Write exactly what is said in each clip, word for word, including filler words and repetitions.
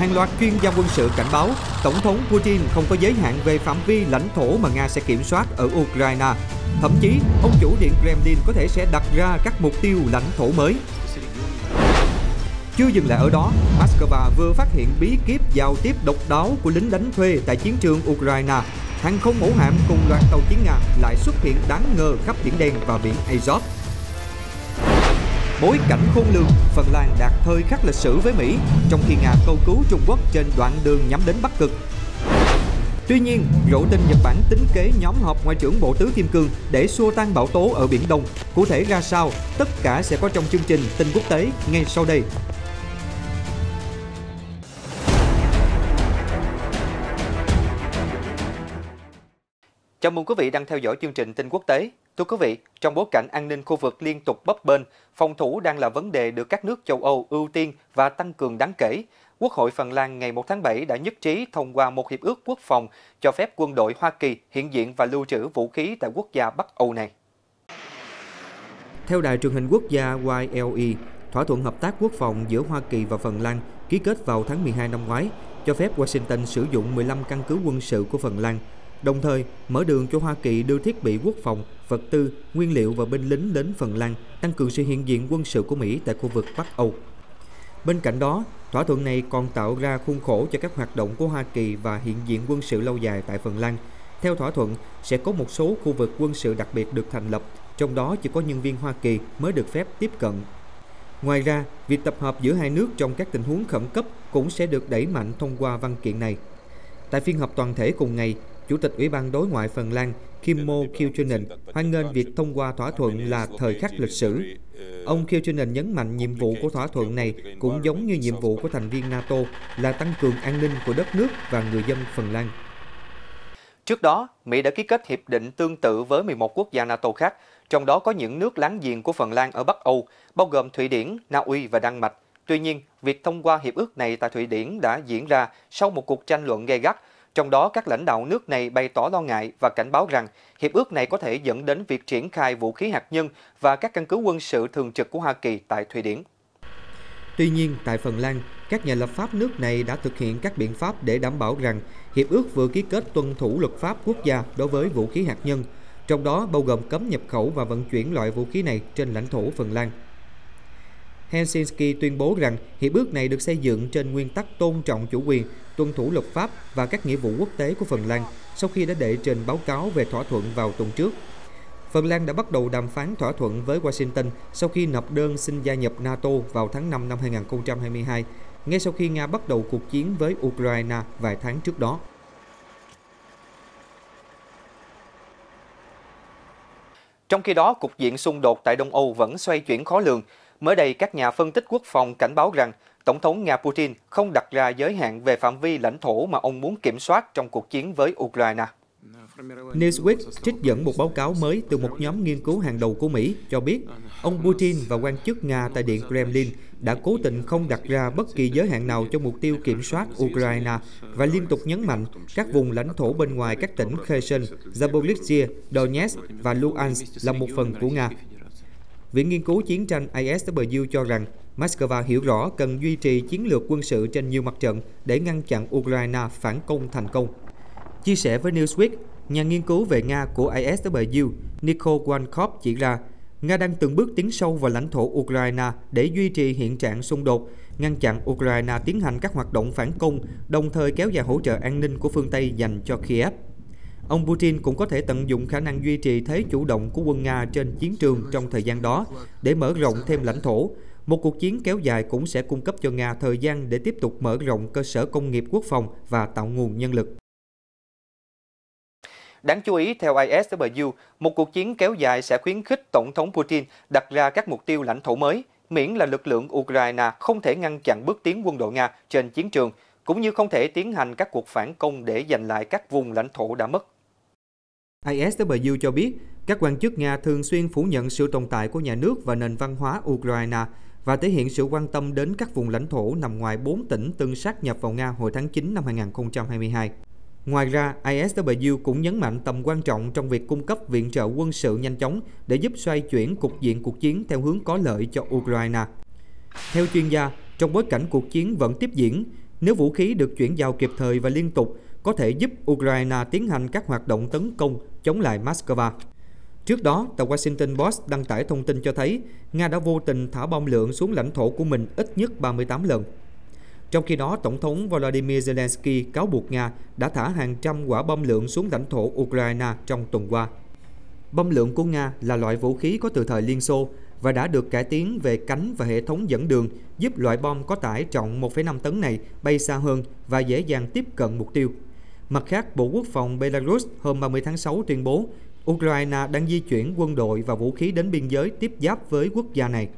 Hàng loạt chuyên gia quân sự cảnh báo Tổng thống Putin không có giới hạn về phạm vi lãnh thổ mà Nga sẽ kiểm soát ở Ukraine. Thậm chí, ông chủ điện Kremlin có thể sẽ đặt ra các mục tiêu lãnh thổ mới. Chưa dừng lại ở đó, Moscow vừa phát hiện bí kíp giao tiếp độc đáo của lính đánh thuê tại chiến trường Ukraine. Hàng không mẫu hạm cùng loạt tàu chiến Nga lại xuất hiện đáng ngờ khắp Biển Đen và Biển Azov. Bối cảnh khôn lường, Phần Lan đạt thời khắc lịch sử với Mỹ, trong khi Nga cầu cứu Trung Quốc trên đoạn đường nhắm đến Bắc Cực. Tuy nhiên, rộ tin Nhật Bản tính kế nhóm họp Ngoại trưởng Bộ Tứ Kim Cương để xua tan bão tố ở Biển Đông. Cụ thể ra sao, tất cả sẽ có trong chương trình tin quốc tế ngay sau đây. Chào mừng quý vị đang theo dõi chương trình tin quốc tế. Thưa quý vị, trong bối cảnh an ninh khu vực liên tục bấp bênh, phòng thủ đang là vấn đề được các nước châu Âu ưu tiên và tăng cường đáng kể. Quốc hội Phần Lan ngày mùng một tháng bảy đã nhất trí thông qua một hiệp ước quốc phòng cho phép quân đội Hoa Kỳ hiện diện và lưu trữ vũ khí tại quốc gia Bắc Âu này. Theo đài truyền hình quốc gia Y L E, thỏa thuận hợp tác quốc phòng giữa Hoa Kỳ và Phần Lan ký kết vào tháng mười hai năm ngoái cho phép Washington sử dụng mười lăm căn cứ quân sự của Phần Lan, đồng thời mở đường cho Hoa Kỳ đưa thiết bị quốc phòng, vật tư, nguyên liệu và binh lính đến Phần Lan, tăng cường sự hiện diện quân sự của Mỹ tại khu vực Bắc Âu. Bên cạnh đó, thỏa thuận này còn tạo ra khuôn khổ cho các hoạt động của Hoa Kỳ và hiện diện quân sự lâu dài tại Phần Lan. Theo thỏa thuận, sẽ có một số khu vực quân sự đặc biệt được thành lập, trong đó chỉ có nhân viên Hoa Kỳ mới được phép tiếp cận. Ngoài ra, việc tập hợp giữa hai nước trong các tình huống khẩn cấp cũng sẽ được đẩy mạnh thông qua văn kiện này. Tại phiên họp toàn thể cùng ngày, Chủ tịch Ủy ban Đối ngoại Phần Lan Kimmo Kiuunen hoan nghênh việc thông qua thỏa thuận là thời khắc lịch sử. Ông Kiuunen nhấn mạnh nhiệm vụ của thỏa thuận này cũng giống như nhiệm vụ của thành viên NATO là tăng cường an ninh của đất nước và người dân Phần Lan. Trước đó, Mỹ đã ký kết hiệp định tương tự với mười một quốc gia NATO khác, trong đó có những nước láng giềng của Phần Lan ở Bắc Âu, bao gồm Thụy Điển, Na Uy và Đan Mạch. Tuy nhiên, việc thông qua hiệp ước này tại Thụy Điển đã diễn ra sau một cuộc tranh luận gay gắt. Trong đó, các lãnh đạo nước này bày tỏ lo ngại và cảnh báo rằng hiệp ước này có thể dẫn đến việc triển khai vũ khí hạt nhân và các căn cứ quân sự thường trực của Hoa Kỳ tại Thụy Điển. Tuy nhiên, tại Phần Lan, các nhà lập pháp nước này đã thực hiện các biện pháp để đảm bảo rằng hiệp ước vừa ký kết tuân thủ luật pháp quốc gia đối với vũ khí hạt nhân, trong đó bao gồm cấm nhập khẩu và vận chuyển loại vũ khí này trên lãnh thổ Phần Lan. Helsinki tuyên bố rằng hiệp ước này được xây dựng trên nguyên tắc tôn trọng chủ quyền, tuân thủ luật pháp và các nghĩa vụ quốc tế của Phần Lan sau khi đã đệ trình báo cáo về thỏa thuận vào tuần trước. Phần Lan đã bắt đầu đàm phán thỏa thuận với Washington sau khi nộp đơn xin gia nhập NATO vào tháng năm năm hai nghìn không trăm hai mươi hai, ngay sau khi Nga bắt đầu cuộc chiến với Ukraine vài tháng trước đó. Trong khi đó, cục diện xung đột tại Đông Âu vẫn xoay chuyển khó lường. Mới đây, các nhà phân tích quốc phòng cảnh báo rằng Tổng thống Nga Putin không đặt ra giới hạn về phạm vi lãnh thổ mà ông muốn kiểm soát trong cuộc chiến với Ukraine. Newsweek trích dẫn một báo cáo mới từ một nhóm nghiên cứu hàng đầu của Mỹ cho biết ông Putin và quan chức Nga tại Điện Kremlin đã cố tình không đặt ra bất kỳ giới hạn nào cho mục tiêu kiểm soát Ukraine và liên tục nhấn mạnh các vùng lãnh thổ bên ngoài các tỉnh Kherson, Zaporizhzhia, Donetsk và Luhansk là một phần của Nga. Viện Nghiên cứu Chiến tranh I S W cho rằng Moscow hiểu rõ cần duy trì chiến lược quân sự trên nhiều mặt trận để ngăn chặn Ukraine phản công thành công. Chia sẻ với Newsweek, nhà nghiên cứu về Nga của I S W Nikol Gwankov chỉ ra Nga đang từng bước tiến sâu vào lãnh thổ Ukraine để duy trì hiện trạng xung đột, ngăn chặn Ukraine tiến hành các hoạt động phản công, đồng thời kéo dài hỗ trợ an ninh của phương Tây dành cho Kiev. Ông Putin cũng có thể tận dụng khả năng duy trì thế chủ động của quân Nga trên chiến trường trong thời gian đó để mở rộng thêm lãnh thổ. Một cuộc chiến kéo dài cũng sẽ cung cấp cho Nga thời gian để tiếp tục mở rộng cơ sở công nghiệp quốc phòng và tạo nguồn nhân lực. Đáng chú ý, theo I S W, một cuộc chiến kéo dài sẽ khuyến khích Tổng thống Putin đặt ra các mục tiêu lãnh thổ mới, miễn là lực lượng Ukraine không thể ngăn chặn bước tiến quân đội Nga trên chiến trường, cũng như không thể tiến hành các cuộc phản công để giành lại các vùng lãnh thổ đã mất. I S W cho biết, các quan chức Nga thường xuyên phủ nhận sự tồn tại của nhà nước và nền văn hóa Ukraine và thể hiện sự quan tâm đến các vùng lãnh thổ nằm ngoài bốn tỉnh từng sát nhập vào Nga hồi tháng chín năm hai nghìn không trăm hai mươi hai. Ngoài ra, I S W cũng nhấn mạnh tầm quan trọng trong việc cung cấp viện trợ quân sự nhanh chóng để giúp xoay chuyển cục diện cuộc chiến theo hướng có lợi cho Ukraine. Theo chuyên gia, trong bối cảnh cuộc chiến vẫn tiếp diễn, Nếu vũ khí được chuyển giao kịp thời và liên tục, có thể giúp Ukraine tiến hành các hoạt động tấn công chống lại Moscow. Trước đó, tờ Washington Post đăng tải thông tin cho thấy Nga đã vô tình thả bom lượn xuống lãnh thổ của mình ít nhất ba mươi tám lần. Trong khi đó, Tổng thống Volodymyr Zelensky cáo buộc Nga đã thả hàng trăm quả bom lượn xuống lãnh thổ Ukraine trong tuần qua. Bom lượn của Nga là loại vũ khí có từ thời Liên Xô và đã được cải tiến về cánh và hệ thống dẫn đường, giúp loại bom có tải trọng một phẩy năm tấn này bay xa hơn và dễ dàng tiếp cận mục tiêu. Mặt khác, Bộ Quốc phòng Belarus hôm ba mươi tháng sáu tuyên bố Ukraine đang di chuyển quân đội và vũ khí đến biên giới tiếp giáp với quốc gia này.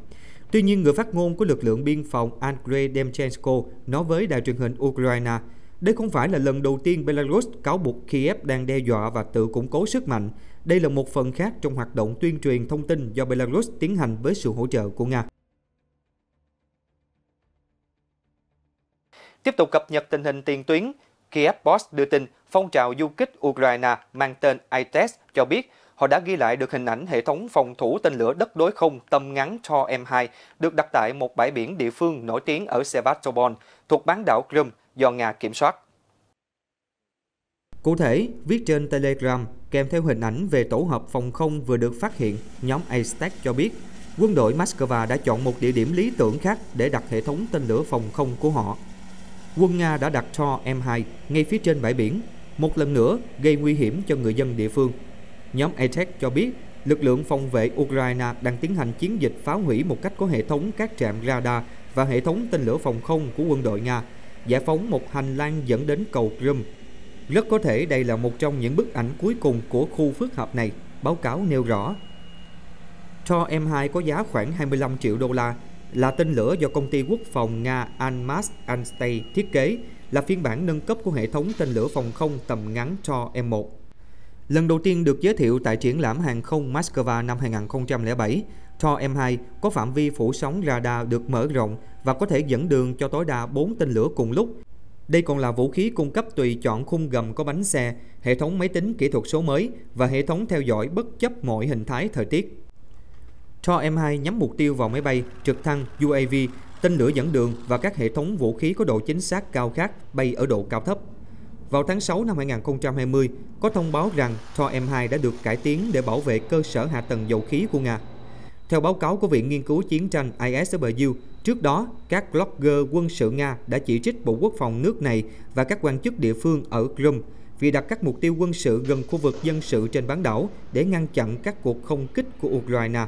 Tuy nhiên, người phát ngôn của lực lượng biên phòng Andrei Demchenko nói với đài truyền hình Ukraine, đây không phải là lần đầu tiên Belarus cáo buộc Kiev đang đe dọa và tự củng cố sức mạnh. Đây là một phần khác trong hoạt động tuyên truyền thông tin do Belarus tiến hành với sự hỗ trợ của Nga. Tiếp tục cập nhật tình hình tiền tuyến, Kiev Post đưa tin phong trào du kích Ukraine mang tên Aistek cho biết họ đã ghi lại được hình ảnh hệ thống phòng thủ tên lửa đất đối không tầm ngắn Tor M hai được đặt tại một bãi biển địa phương nổi tiếng ở Sevastopol thuộc bán đảo Crimea do Nga kiểm soát. Cụ thể, viết trên Telegram kèm theo hình ảnh về tổ hợp phòng không vừa được phát hiện, nhóm Aistek cho biết quân đội Moscow đã chọn một địa điểm lý tưởng khác để đặt hệ thống tên lửa phòng không của họ. Quân Nga đã đặt Tor M hai ngay phía trên bãi biển, một lần nữa gây nguy hiểm cho người dân địa phương. Nhóm Aistek cho biết lực lượng phòng vệ Ukraine đang tiến hành chiến dịch phá hủy một cách có hệ thống các trạm radar và hệ thống tên lửa phòng không của quân đội Nga, giải phóng một hành lang dẫn đến cầu Crimea. Rất có thể đây là một trong những bức ảnh cuối cùng của khu phức hợp này, báo cáo nêu rõ. Tor M hai có giá khoảng hai mươi lăm triệu đô la, là tên lửa do công ty quốc phòng Nga Almas-Alstey thiết kế, là phiên bản nâng cấp của hệ thống tên lửa phòng không tầm ngắn Tor M một. Lần đầu tiên được giới thiệu tại triển lãm hàng không Moscow năm hai nghìn không trăm lẻ bảy, Tor M hai có phạm vi phủ sóng radar được mở rộng và có thể dẫn đường cho tối đa bốn tên lửa cùng lúc. Đây còn là vũ khí cung cấp tùy chọn khung gầm có bánh xe, hệ thống máy tính kỹ thuật số mới và hệ thống theo dõi bất chấp mọi hình thái thời tiết. Tor M hai nhắm mục tiêu vào máy bay, trực thăng, U A V, tên lửa dẫn đường và các hệ thống vũ khí có độ chính xác cao khác bay ở độ cao thấp. Vào tháng sáu năm hai nghìn không trăm hai mươi, có thông báo rằng Tor M hai đã được cải tiến để bảo vệ cơ sở hạ tầng dầu khí của Nga. Theo báo cáo của Viện Nghiên cứu Chiến tranh I S W, trước đó, các blogger quân sự Nga đã chỉ trích Bộ Quốc phòng nước này và các quan chức địa phương ở Crimea vì đặt các mục tiêu quân sự gần khu vực dân sự trên bán đảo để ngăn chặn các cuộc không kích của Ukraine.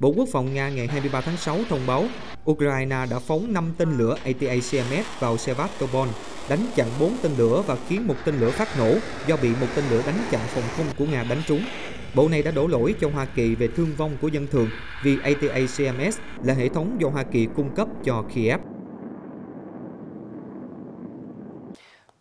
Bộ Quốc phòng Nga ngày hai mươi ba tháng sáu thông báo Ukraine đã phóng năm tên lửa A T A C M S vào Sevastopol, đánh chặn bốn tên lửa và khiến một tên lửa phát nổ do bị một tên lửa đánh chặn phòng không của Nga đánh trúng. Bộ này đã đổ lỗi cho Hoa Kỳ về thương vong của dân thường vì A T A C M S là hệ thống do Hoa Kỳ cung cấp cho Kiev.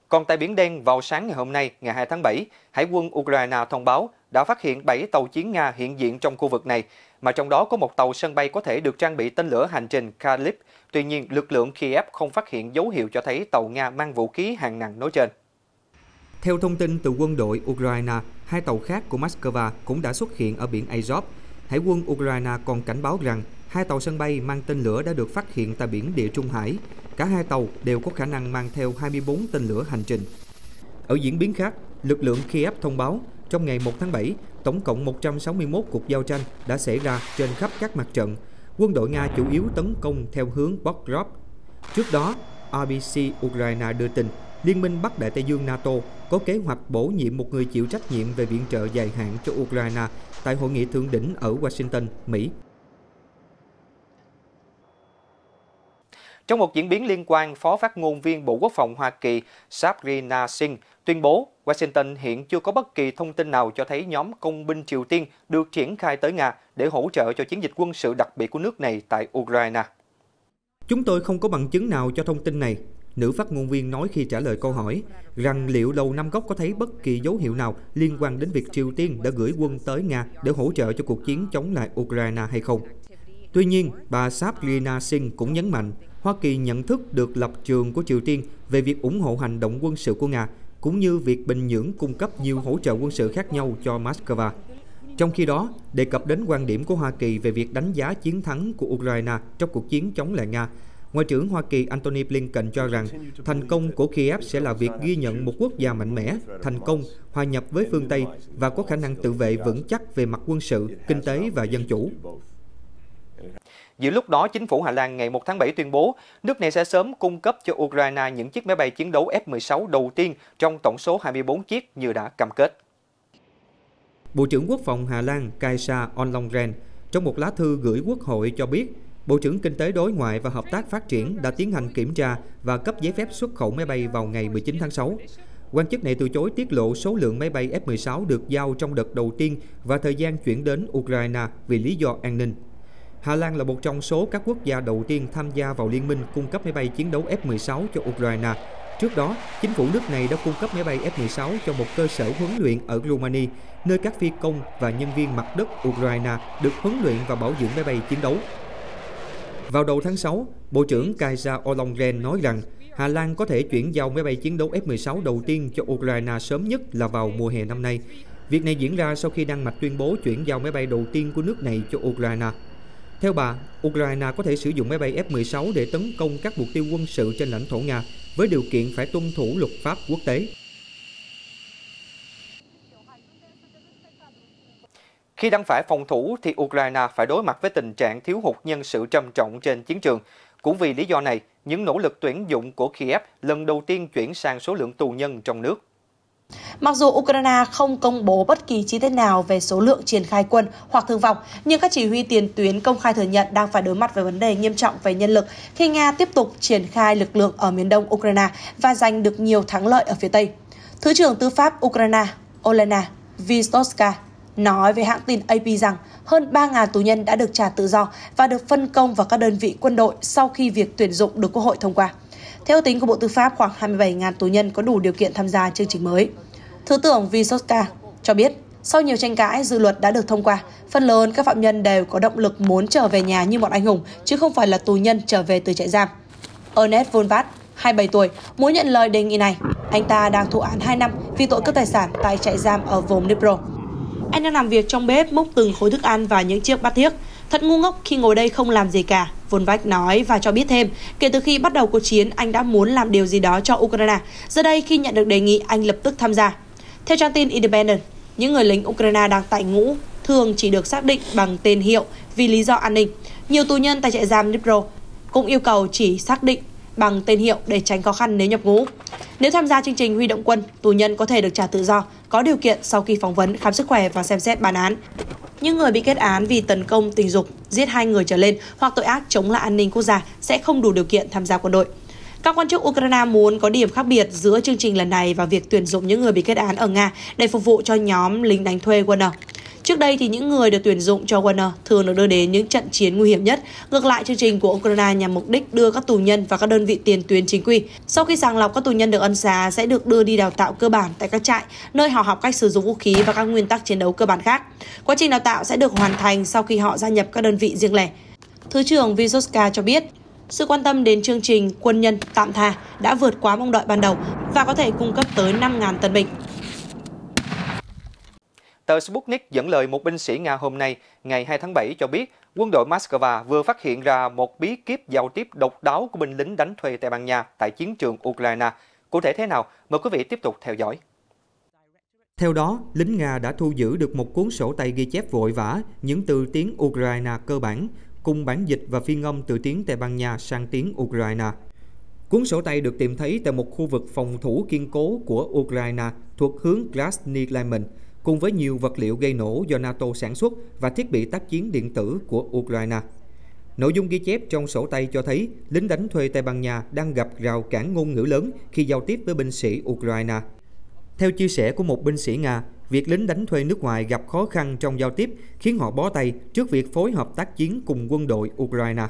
Còn tại Biển Đen, vào sáng ngày hôm nay, ngày hai tháng bảy, Hải quân Ukraine thông báo đã phát hiện bảy tàu chiến Nga hiện diện trong khu vực này, mà trong đó có một tàu sân bay có thể được trang bị tên lửa hành trình Kalibr. Tuy nhiên, lực lượng Kiev không phát hiện dấu hiệu cho thấy tàu Nga mang vũ khí hạng nặng nói trên. Theo thông tin từ quân đội Ukraine, hai tàu khác của Moscow cũng đã xuất hiện ở biển Azov. Hải quân Ukraine còn cảnh báo rằng hai tàu sân bay mang tên lửa đã được phát hiện tại biển Địa Trung Hải. Cả hai tàu đều có khả năng mang theo hai mươi bốn tên lửa hành trình. Ở diễn biến khác, lực lượng Kiev thông báo trong ngày một tháng bảy, tổng cộng một trăm sáu mươi mốt cuộc giao tranh đã xảy ra trên khắp các mặt trận. Quân đội Nga chủ yếu tấn công theo hướng Pokrovsk. Trước đó, R B C Ukraine đưa tin Liên minh Bắc Đại Tây Dương NATO có kế hoạch bổ nhiệm một người chịu trách nhiệm về viện trợ dài hạn cho Ukraine tại hội nghị thượng đỉnh ở Washington, Mỹ. Trong một diễn biến liên quan, Phó phát ngôn viên Bộ Quốc phòng Hoa Kỳ Sabrina Singh tuyên bố Washington hiện chưa có bất kỳ thông tin nào cho thấy nhóm công binh Triều Tiên được triển khai tới Nga để hỗ trợ cho chiến dịch quân sự đặc biệt của nước này tại Ukraine. Chúng tôi không có bằng chứng nào cho thông tin này, nữ phát ngôn viên nói khi trả lời câu hỏi rằng liệu Lầu Năm Góc có thấy bất kỳ dấu hiệu nào liên quan đến việc Triều Tiên đã gửi quân tới Nga để hỗ trợ cho cuộc chiến chống lại Ukraine hay không. Tuy nhiên, bà Sabrina Singh cũng nhấn mạnh Hoa Kỳ nhận thức được lập trường của Triều Tiên về việc ủng hộ hành động quân sự của Nga, cũng như việc Bình Nhưỡng cung cấp nhiều hỗ trợ quân sự khác nhau cho Moscow. Trong khi đó, đề cập đến quan điểm của Hoa Kỳ về việc đánh giá chiến thắng của Ukraine trong cuộc chiến chống lại Nga, Ngoại trưởng Hoa Kỳ Antony Blinken cho rằng thành công của Kiev sẽ là việc ghi nhận một quốc gia mạnh mẽ, thành công, hòa nhập với phương Tây và có khả năng tự vệ vững chắc về mặt quân sự, kinh tế và dân chủ. Giữa lúc đó, chính phủ Hà Lan ngày một tháng bảy tuyên bố nước này sẽ sớm cung cấp cho Ukraine những chiếc máy bay chiến đấu F mười sáu đầu tiên trong tổng số hai mươi bốn chiếc như đã cam kết. Bộ trưởng Quốc phòng Hà Lan Kaisa Ollongren trong một lá thư gửi Quốc hội cho biết Bộ trưởng Kinh tế Đối ngoại và Hợp tác Phát triển đã tiến hành kiểm tra và cấp giấy phép xuất khẩu máy bay vào ngày mười chín tháng sáu. Quan chức này từ chối tiết lộ số lượng máy bay F mười sáu được giao trong đợt đầu tiên và thời gian chuyển đến Ukraine vì lý do an ninh. Hà Lan là một trong số các quốc gia đầu tiên tham gia vào liên minh cung cấp máy bay chiến đấu F mười sáu cho Ukraine. Trước đó, chính phủ nước này đã cung cấp máy bay F mười sáu cho một cơ sở huấn luyện ở Romania, nơi các phi công và nhân viên mặt đất Ukraine được huấn luyện và bảo dưỡng máy bay chiến đấu. Vào đầu tháng sáu, Bộ trưởng Kaisa Ollongren nói rằng Hà Lan có thể chuyển giao máy bay chiến đấu F mười sáu đầu tiên cho Ukraine sớm nhất là vào mùa hè năm nay. Việc này diễn ra sau khi Đan Mạch tuyên bố chuyển giao máy bay đầu tiên của nước này cho Ukraine. Theo bà, Ukraine có thể sử dụng máy bay F mười sáu để tấn công các mục tiêu quân sự trên lãnh thổ Nga với điều kiện phải tuân thủ luật pháp quốc tế. Khi đang phải phòng thủ thì Ukraine phải đối mặt với tình trạng thiếu hụt nhân sự trầm trọng trên chiến trường. Cũng vì lý do này, những nỗ lực tuyển dụng của Kiev lần đầu tiên chuyển sang số lượng tù nhân trong nước. Mặc dù Ukraine không công bố bất kỳ chi tiết nào về số lượng triển khai quân hoặc thương vọng, nhưng các chỉ huy tiền tuyến công khai thừa nhận đang phải đối mặt với vấn đề nghiêm trọng về nhân lực khi Nga tiếp tục triển khai lực lượng ở miền đông Ukraine và giành được nhiều thắng lợi ở phía Tây. Thứ trưởng Tư pháp Ukraine Olena Vysotska nói với hãng tin A P rằng hơn ba nghìn tù nhân đã được trả tự do và được phân công vào các đơn vị quân đội sau khi việc tuyển dụng được Quốc hội thông qua. Theo tính của Bộ Tư pháp, khoảng hai mươi bảy nghìn tù nhân có đủ điều kiện tham gia chương trình mới. Thứ trưởng Vysotska cho biết, sau nhiều tranh cãi, dự luật đã được thông qua. Phần lớn các phạm nhân đều có động lực muốn trở về nhà như một anh hùng, chứ không phải là tù nhân trở về từ trại giam. Ernest Vovat, hai mươi bảy tuổi, muốn nhận lời đề nghị này. Anh ta đang thụ án hai năm vì tội cướp tài sản tại trại giam ở vùng Dnipro. Anh đang làm việc trong bếp, múc từng khối thức ăn và những chiếc bát thiếc. Thật ngu ngốc khi ngồi đây không làm gì cả, Vovat nói và cho biết thêm, kể từ khi bắt đầu cuộc chiến, anh đã muốn làm điều gì đó cho Ukraine. Giờ đây, khi nhận được đề nghị, anh lập tức tham gia. Theo trang tin Independent, những người lính Ukraine đang tại ngũ thường chỉ được xác định bằng tên hiệu vì lý do an ninh. Nhiều tù nhân tại trại giam Dnipro cũng yêu cầu chỉ xác định bằng tên hiệu để tránh khó khăn nếu nhập ngũ. Nếu tham gia chương trình huy động quân, tù nhân có thể được trả tự do, có điều kiện sau khi phỏng vấn, khám sức khỏe và xem xét bản án. Những người bị kết án vì tấn công tình dục, giết hai người trở lên hoặc tội ác chống lại an ninh quốc gia sẽ không đủ điều kiện tham gia quân đội. Các quan chức Ukraine muốn có điểm khác biệt giữa chương trình lần này và việc tuyển dụng những người bị kết án ở Nga để phục vụ cho nhóm lính đánh thuê Wagner. Trước đây thì những người được tuyển dụng cho Wagner thường được đưa đến những trận chiến nguy hiểm nhất. Ngược lại, chương trình của Ukraine nhằm mục đích đưa các tù nhân và các đơn vị tiền tuyến chính quy. Sau khi sàng lọc, các tù nhân được ân xá sẽ được đưa đi đào tạo cơ bản tại các trại, nơi họ học cách sử dụng vũ khí và các nguyên tắc chiến đấu cơ bản khác. Quá trình đào tạo sẽ được hoàn thành sau khi họ gia nhập các đơn vị riêng lẻ. Thứ trưởng Vysotska cho biết, sự quan tâm đến chương trình quân nhân tạm tha đã vượt quá mong đợi ban đầu và có thể cung cấp tới năm nghìn tân binh. Tờ Sputnik dẫn lời một binh sĩ Nga hôm nay, ngày hai tháng bảy cho biết quân đội Moscow vừa phát hiện ra một bí kíp giao tiếp độc đáo của binh lính đánh thuê Tây Ban Nha tại chiến trường Ukraine. Cụ thể thế nào? Mời quý vị tiếp tục theo dõi. Theo đó, lính Nga đã thu giữ được một cuốn sổ tay ghi chép vội vã những từ tiếng Ukraine cơ bản, cùng bản dịch và phiên âm từ tiếng Tây Ban Nha sang tiếng Ukraine. Cuốn sổ tay được tìm thấy tại một khu vực phòng thủ kiên cố của Ukraine thuộc hướng Krasny Liman, cùng với nhiều vật liệu gây nổ do NATO sản xuất và thiết bị tác chiến điện tử của Ukraine. Nội dung ghi chép trong sổ tay cho thấy lính đánh thuê Tây Ban Nha đang gặp rào cản ngôn ngữ lớn khi giao tiếp với binh sĩ Ukraine. Theo chia sẻ của một binh sĩ Nga, việc lính đánh thuê nước ngoài gặp khó khăn trong giao tiếp khiến họ bó tay trước việc phối hợp tác chiến cùng quân đội Ukraine.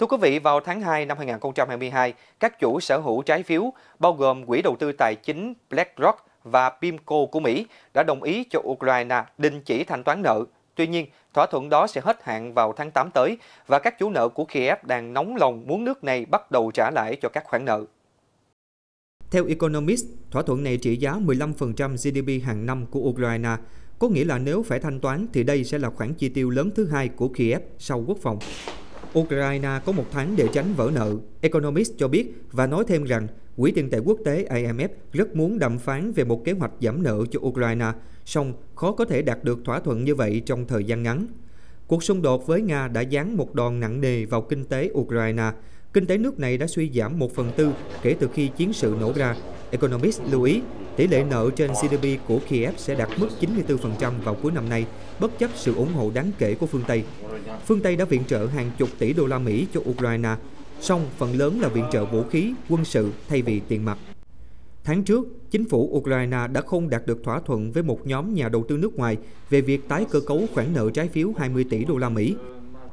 Thưa quý vị, vào tháng hai năm hai nghìn không trăm hai mươi hai, các chủ sở hữu trái phiếu, bao gồm Quỹ đầu tư tài chính BlackRock và PIMCO của Mỹ, đã đồng ý cho Ukraine đình chỉ thanh toán nợ. Tuy nhiên, thỏa thuận đó sẽ hết hạn vào tháng tám tới và các chủ nợ của Kiev đang nóng lòng muốn nước này bắt đầu trả lãi cho các khoản nợ. Theo Economist, thỏa thuận này trị giá mười lăm phần trăm G D P hàng năm của Ukraine, Có nghĩa là nếu phải thanh toán thì đây sẽ là khoản chi tiêu lớn thứ hai của Kiev sau quốc phòng. Ukraine có một tháng để tránh vỡ nợ, Economist cho biết và nói thêm rằng Quỹ tiền tệ quốc tế I M F rất muốn đàm phán về một kế hoạch giảm nợ cho Ukraine, song khó có thể đạt được thỏa thuận như vậy trong thời gian ngắn. Cuộc xung đột với Nga đã giáng một đòn nặng nề vào kinh tế Ukraine. Kinh tế nước này đã suy giảm một phần tư kể từ khi chiến sự nổ ra. Economist lưu ý, tỷ lệ nợ trên G D P của Kiev sẽ đạt mức chín mươi tư phần trăm vào cuối năm nay, bất chấp sự ủng hộ đáng kể của phương Tây. Phương Tây đã viện trợ hàng chục tỷ đô la Mỹ cho Ukraine, song phần lớn là viện trợ vũ khí, quân sự thay vì tiền mặt. Tháng trước, chính phủ Ukraine đã không đạt được thỏa thuận với một nhóm nhà đầu tư nước ngoài về việc tái cơ cấu khoản nợ trái phiếu hai mươi tỷ đô la Mỹ.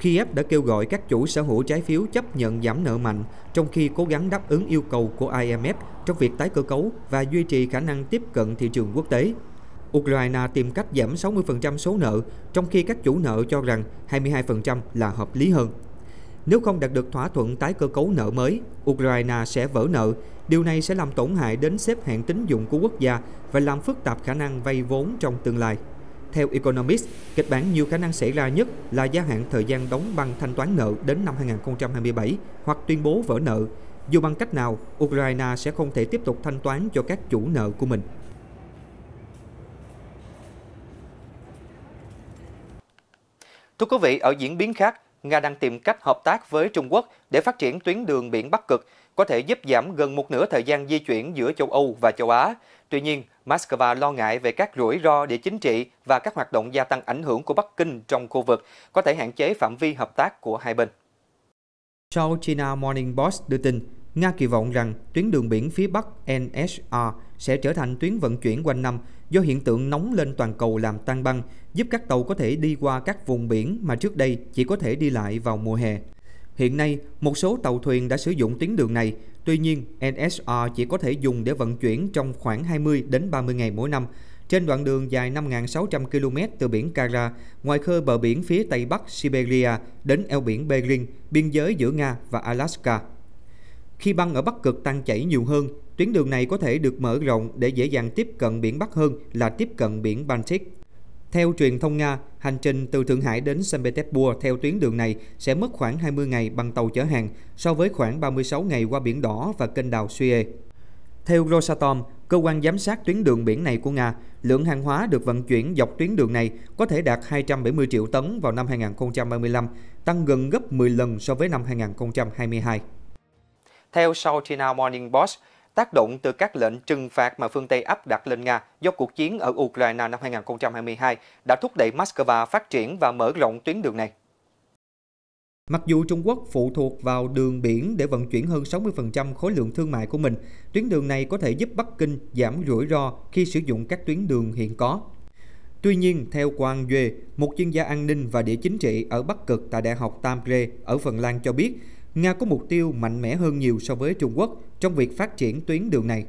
Kiev đã kêu gọi các chủ sở hữu trái phiếu chấp nhận giảm nợ mạnh, trong khi cố gắng đáp ứng yêu cầu của I M F trong việc tái cơ cấu và duy trì khả năng tiếp cận thị trường quốc tế. Ukraine tìm cách giảm sáu mươi phần trăm số nợ, trong khi các chủ nợ cho rằng hai mươi hai phần trăm là hợp lý hơn. Nếu không đạt được thỏa thuận tái cơ cấu nợ mới, Ukraine sẽ vỡ nợ. Điều này sẽ làm tổn hại đến xếp hạng tín dụng của quốc gia và làm phức tạp khả năng vay vốn trong tương lai. Theo Economist, kịch bản nhiều khả năng xảy ra nhất là gia hạn thời gian đóng băng thanh toán nợ đến năm hai nghìn không trăm hai mươi bảy hoặc tuyên bố vỡ nợ. Dù bằng cách nào, Ukraine sẽ không thể tiếp tục thanh toán cho các chủ nợ của mình. Thưa quý vị, ở diễn biến khác, Nga đang tìm cách hợp tác với Trung Quốc để phát triển tuyến đường biển Bắc Cực, có thể giúp giảm gần một nửa thời gian di chuyển giữa châu Âu và châu Á. Tuy nhiên, Moscow lo ngại về các rủi ro địa chính trị và các hoạt động gia tăng ảnh hưởng của Bắc Kinh trong khu vực, có thể hạn chế phạm vi hợp tác của hai bên. Sau China Morning Post đưa tin, Nga kỳ vọng rằng tuyến đường biển phía Bắc N S R sẽ trở thành tuyến vận chuyển quanh năm do hiện tượng nóng lên toàn cầu làm tan băng, giúp các tàu có thể đi qua các vùng biển mà trước đây chỉ có thể đi lại vào mùa hè. Hiện nay, một số tàu thuyền đã sử dụng tuyến đường này, tuy nhiên N S R chỉ có thể dùng để vận chuyển trong khoảng hai mươi đến ba mươi ngày mỗi năm. Trên đoạn đường dài năm nghìn sáu trăm ki lô mét từ biển Kara, ngoài khơi bờ biển phía Tây Bắc Siberia đến eo biển Bering, biên giới giữa Nga và Alaska. Khi băng ở Bắc Cực tan chảy nhiều hơn, tuyến đường này có thể được mở rộng để dễ dàng tiếp cận biển Bắc hơn là tiếp cận biển Baltic. Theo truyền thông Nga, hành trình từ Thượng Hải đến Saint Petersburg theo tuyến đường này sẽ mất khoảng hai mươi ngày bằng tàu chở hàng so với khoảng ba mươi sáu ngày qua Biển Đỏ và kênh đào Suez. Theo Rosatom, cơ quan giám sát tuyến đường biển này của Nga, lượng hàng hóa được vận chuyển dọc tuyến đường này có thể đạt hai trăm bảy mươi triệu tấn vào năm hai nghìn không trăm ba mươi lăm, tăng gần gấp mười lần so với năm hai nghìn không trăm hai mươi hai. Theo South China Morning Post, tác động từ các lệnh trừng phạt mà phương Tây áp đặt lên Nga do cuộc chiến ở Ukraine năm hai nghìn không trăm hai mươi hai đã thúc đẩy Moscow phát triển và mở rộng tuyến đường này. Mặc dù Trung Quốc phụ thuộc vào đường biển để vận chuyển hơn sáu mươi phần trăm khối lượng thương mại của mình, tuyến đường này có thể giúp Bắc Kinh giảm rủi ro khi sử dụng các tuyến đường hiện có. Tuy nhiên, theo Quang Duy, một chuyên gia an ninh và địa chính trị ở Bắc Cực tại Đại học Tampere ở Phần Lan cho biết, Nga có mục tiêu mạnh mẽ hơn nhiều so với Trung Quốc trong việc phát triển tuyến đường này.